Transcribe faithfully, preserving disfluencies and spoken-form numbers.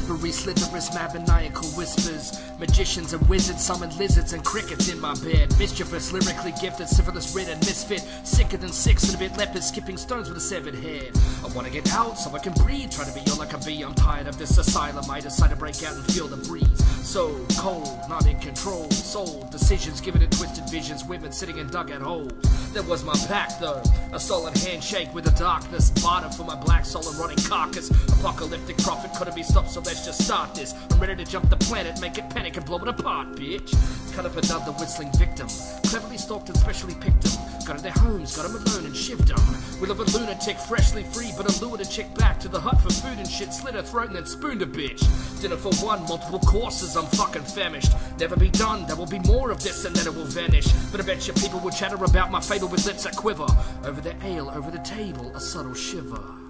slippery slitherous, maniacal whispers. Magicians and wizards summon lizards and crickets in my bed. Mischievous, lyrically gifted, syphilis ridden, misfit, sicker than six and a bit leopards, skipping stones with a severed head. I wanna get out so I can breathe, try to be all I can be. I'm tired of this asylum, I decide to break out and feel the breeze. So cold, not in control, sold decisions given to twisted visions, women sitting in dugout holes. That was my pack though, a solid handshake with the darkness, barter for my black soul and rotting carcass. Apocalyptic prophet couldn't be stopped, so let's just start this. I'm ready to jump the planet, make it panic and blow it apart, bitch. Cut up another whistling victim, cleverly stalked and specially picked them. Got in their homes, got them alone and shivved them. We love a lunatic, freshly free, but I lured a chick back to the hut for food and shit, slit her throat and then spooned a bitch. Dinner for one, multiple courses, I'm fucking famished. Never be done, there will be more of this and then it will vanish. But I bet your people will chatter about my fable with lips that quiver. Over the ale, over the table, a subtle shiver.